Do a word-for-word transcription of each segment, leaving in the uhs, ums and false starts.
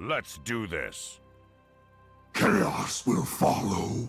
Let's do this. Chaos will follow.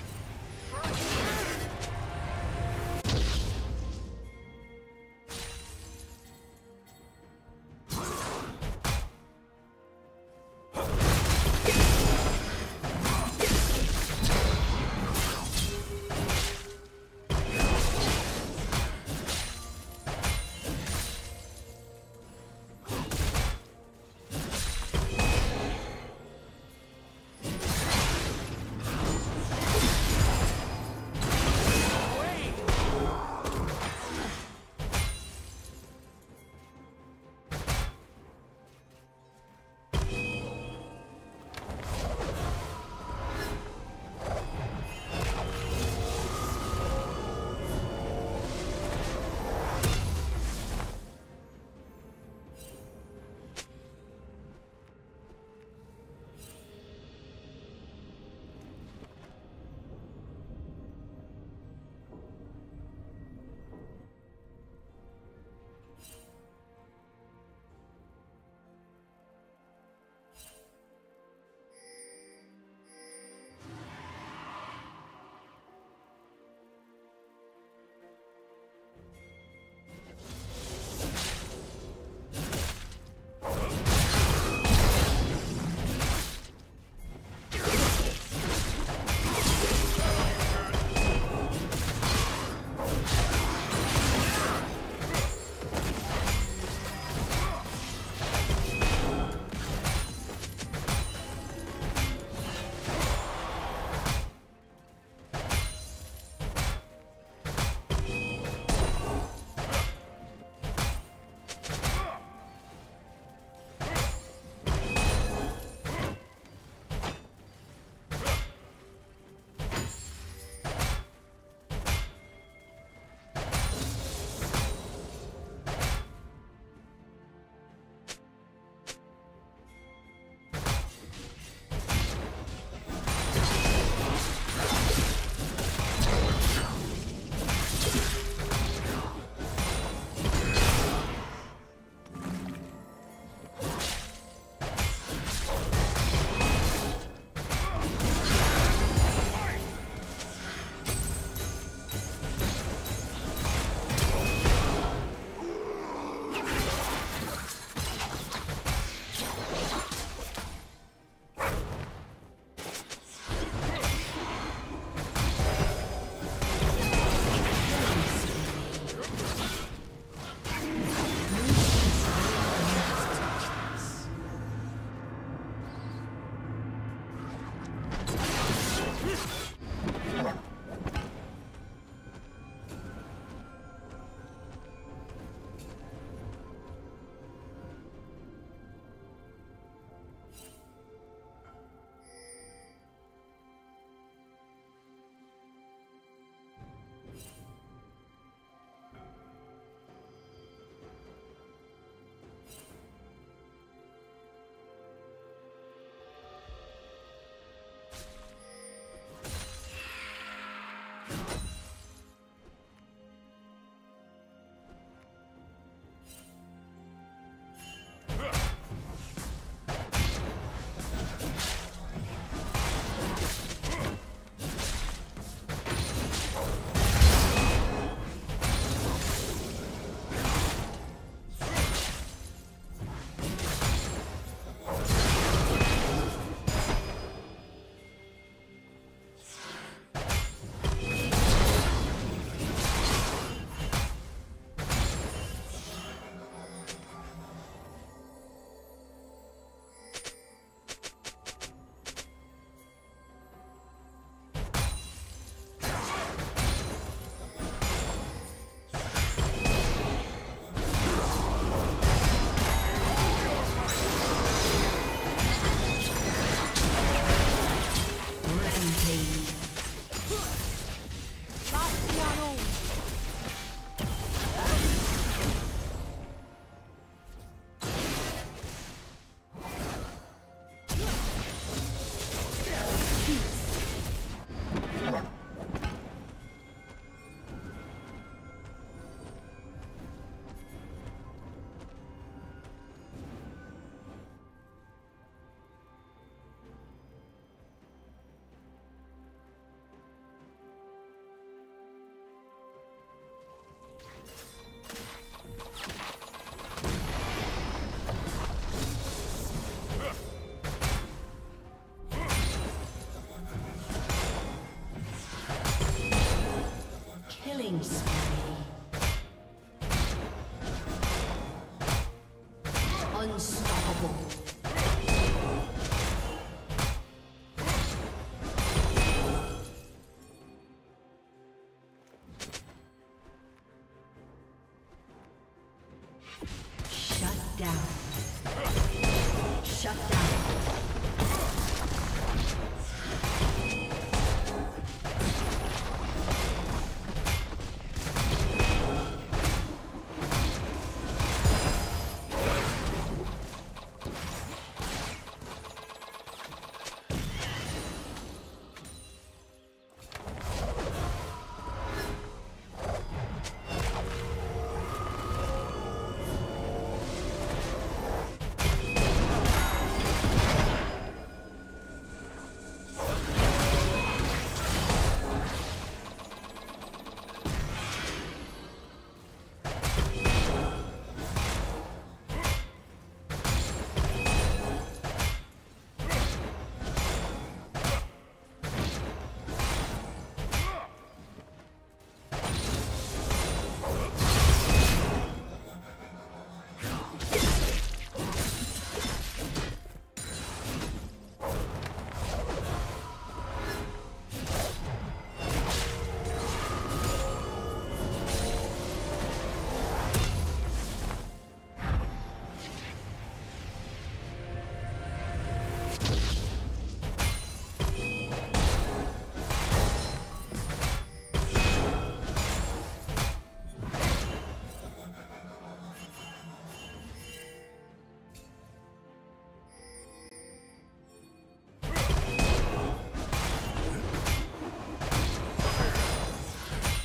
Unstoppable.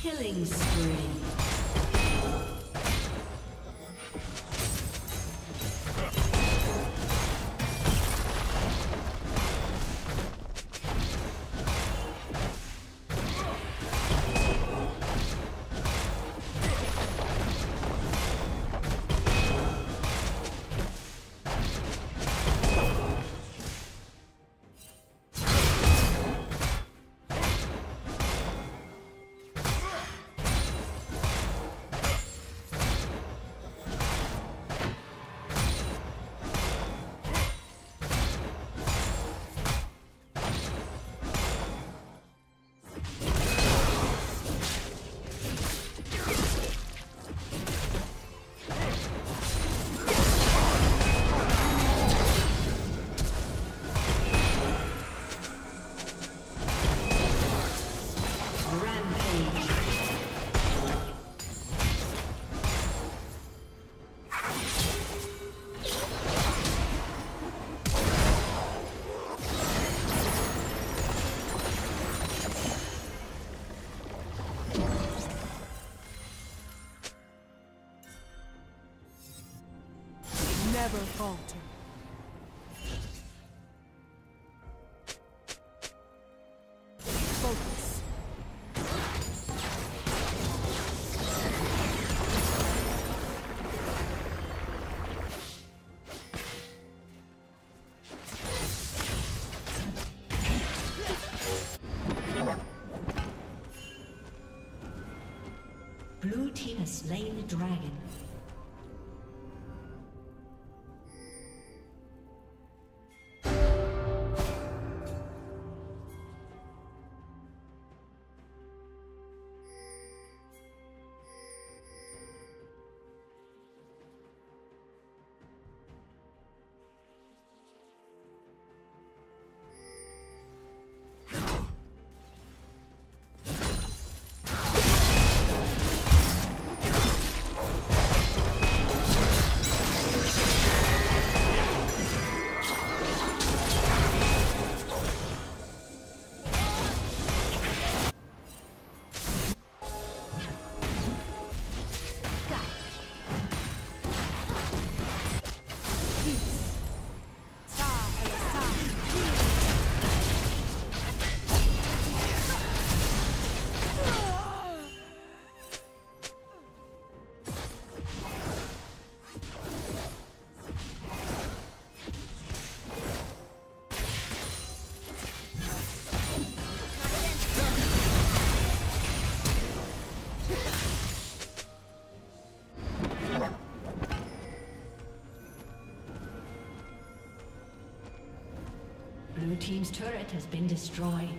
Killing spree. Never falter. Focus. Blue team has slain the dragon. Blue team's turret has been destroyed.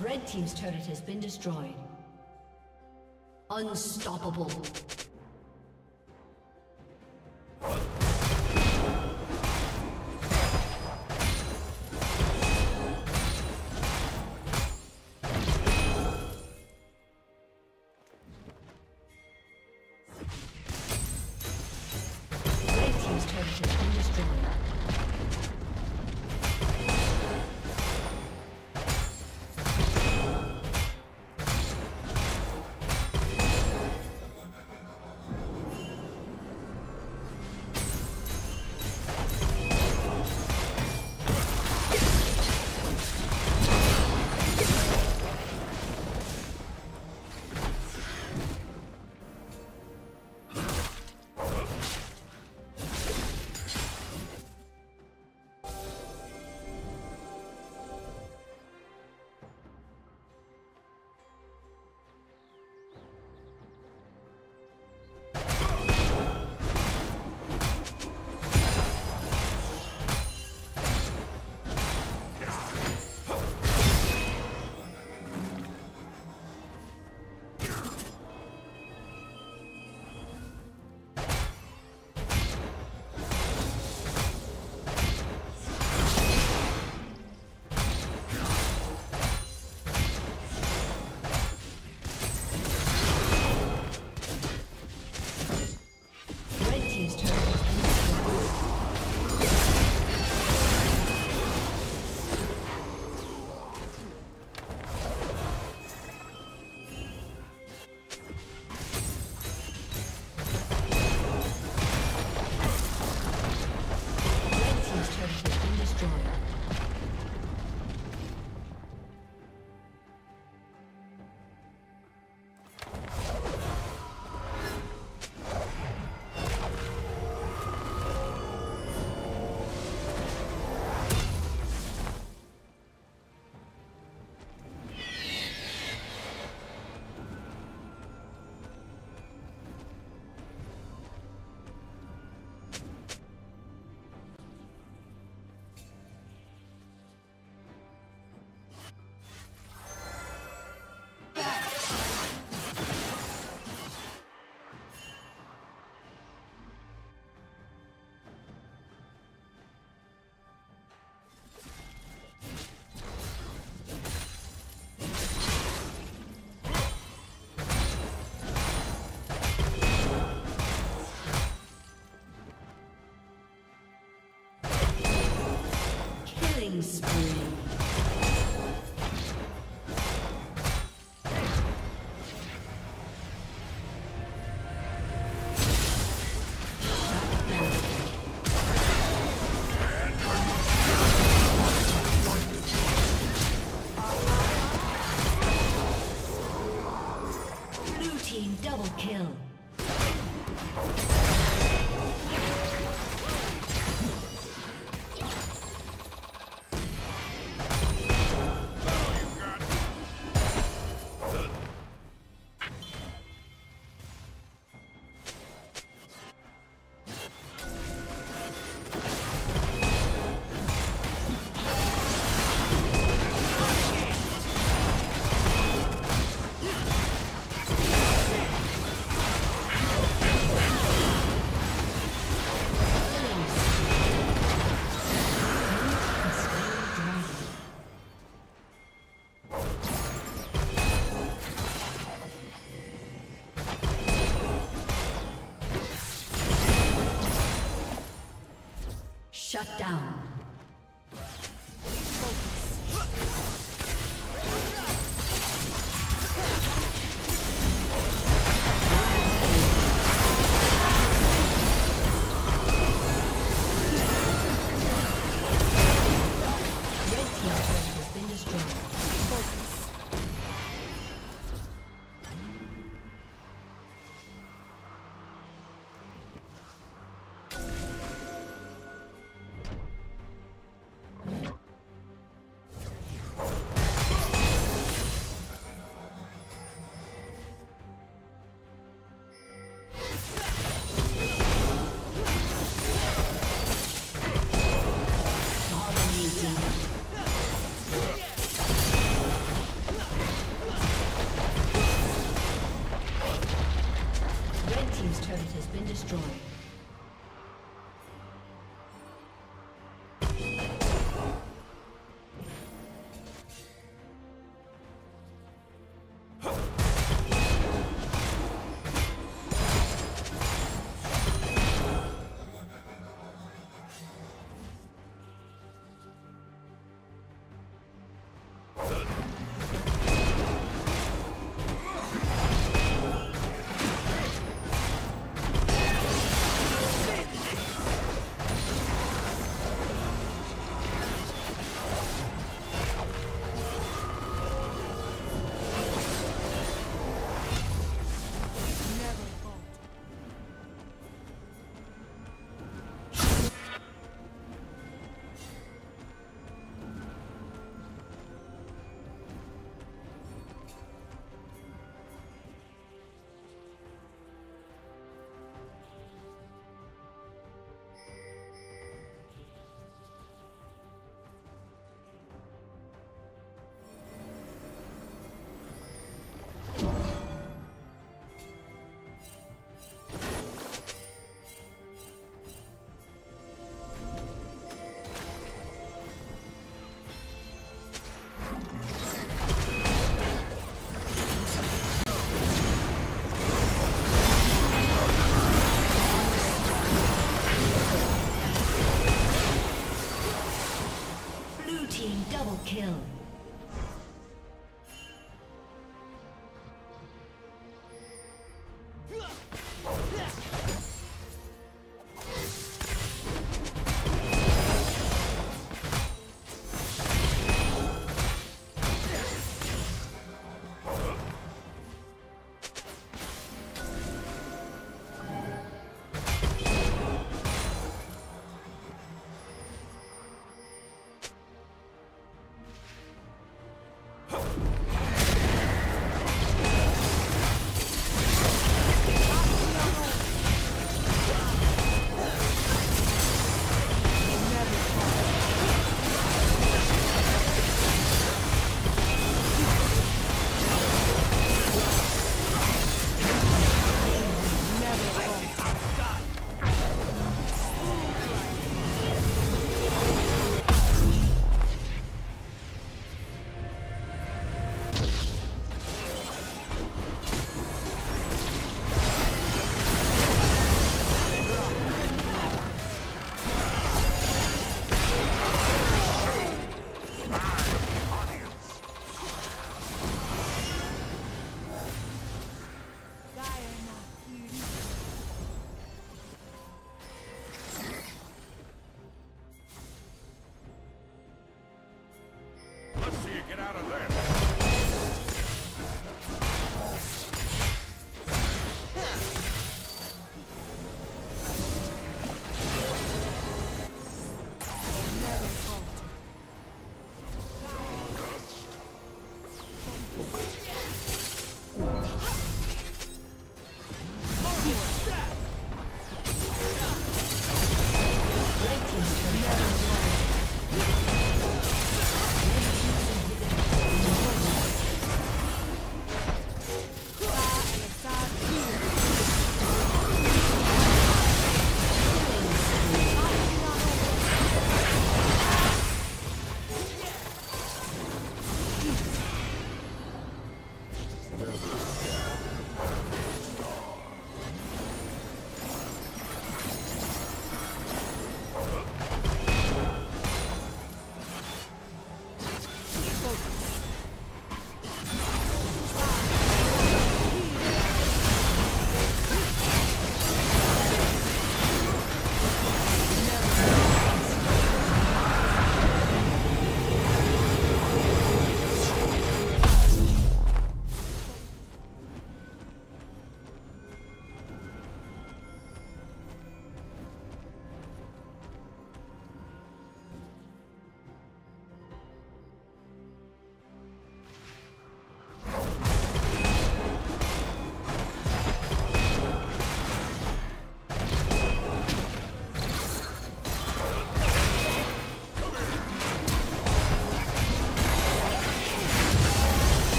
Red team's turret has been destroyed. Unstoppable. Spring. Blue team double kill. Shut down. team's turret has been destroyed. Kill.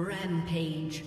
Rampage.